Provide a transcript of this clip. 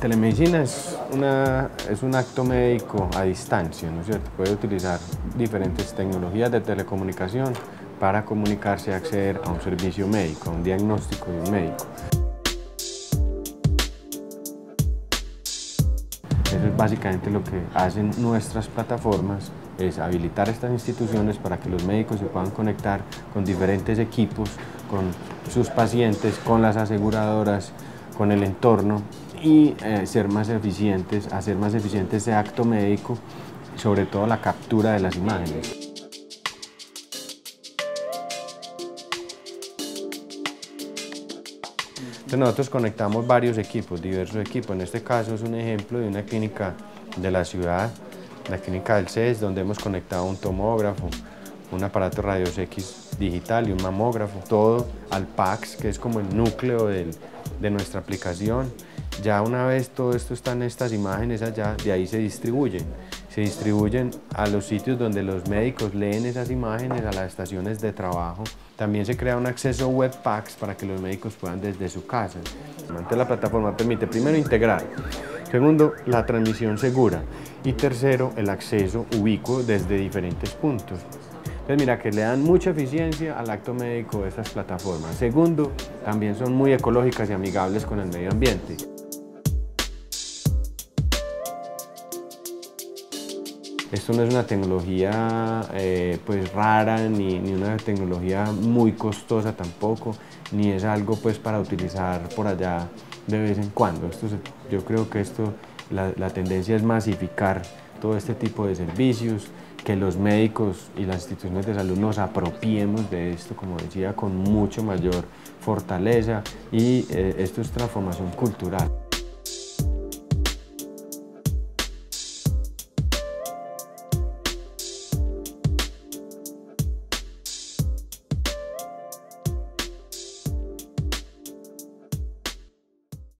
Telemedicina es un acto médico a distancia, ¿no es cierto? Puede utilizar diferentes tecnologías de telecomunicación para comunicarse y acceder a un servicio médico, a un diagnóstico de un médico. Eso es básicamente lo que hacen nuestras plataformas, es habilitar estas instituciones para que los médicos se puedan conectar con diferentes equipos, con sus pacientes, con las aseguradoras, con el entorno y hacer más eficientes ese acto médico, sobre todo la captura de las imágenes. Entonces nosotros conectamos varios equipos, diversos equipos. En este caso es un ejemplo de una clínica de la ciudad, la clínica del CES, donde hemos conectado un tomógrafo, un aparato rayos X digital y un mamógrafo, todo al PACS, que es como el núcleo de nuestra aplicación. Ya una vez todo esto está en estas imágenes allá, de ahí se distribuyen a los sitios donde los médicos leen esas imágenes, a las estaciones de trabajo. También se crea un acceso web PACS para que los médicos puedan desde su casa. La plataforma permite primero integrar, segundo la transmisión segura y tercero el acceso ubicuo desde diferentes puntos. Entonces mira que le dan mucha eficiencia al acto médico de estas plataformas. Segundo, también son muy ecológicas y amigables con el medio ambiente. Esto no es una tecnología pues rara, ni una tecnología muy costosa tampoco, ni es algo pues para utilizar por allá de vez en cuando. Yo creo que la tendencia es masificar todo este tipo de servicios, que los médicos y las instituciones de salud nos apropiemos de esto, como decía, con mucho mayor fortaleza, y esto es transformación cultural.